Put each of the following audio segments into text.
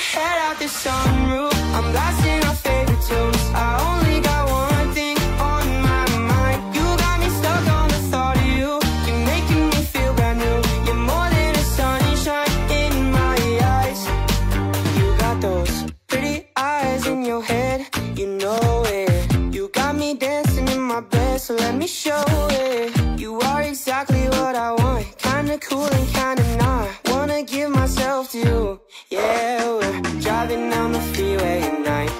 head out the sunroof. I'm blasting our favorite tunes. I only got one thing on my mind. You got me stuck on the thought of you. You're making me feel brand new. You're more than a sunshine in my eyes. You got those pretty eyes in your head, you know it. You got me dancing in my bed, so let me show it. You are exactly what I want, kinda cool and kinda not. Wanna give myself to you. Yeah, we're driving down the freeway at night.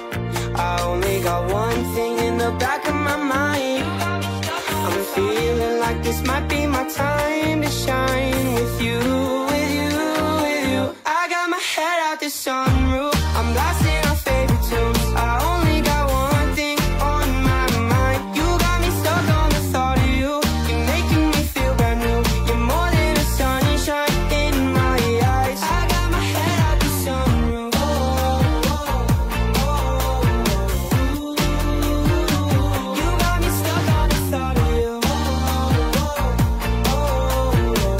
I only got one thing in the back of my mind. I'm feeling like this might be my time to shine. With you, with you, with you. I got my head out the sunroof. I'm blasting our favorite tunes. I only got one thing on my mind. You got me stuck on the thought of you. You're making me feel brand new. You're more than a sunshine in my eyes. I got my head out the sunroof. Oh, oh, oh, oh, oh. You got me stuck on the thought of you. Oh, oh, oh, oh, oh, oh.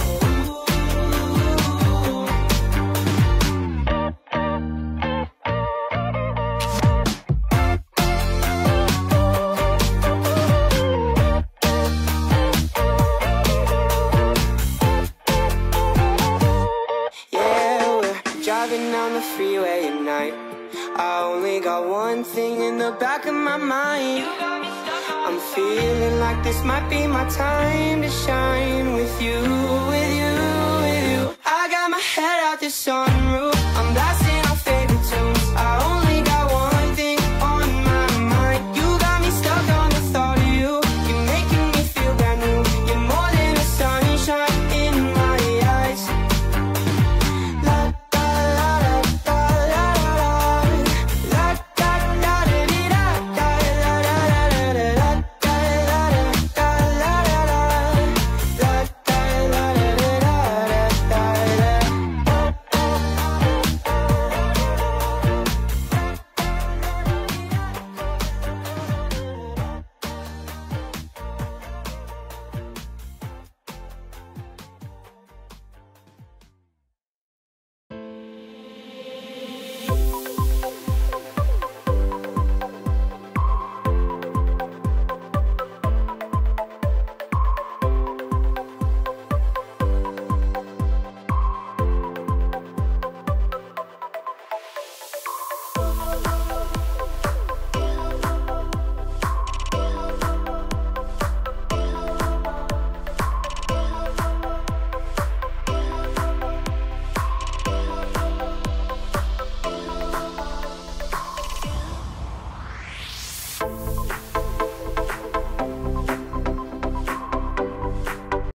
Driving on the freeway at night. I only got one thing in the back of my mind. I'm feeling like this might be my time to shine. With you, with you, with you. I got my head out the sunroof.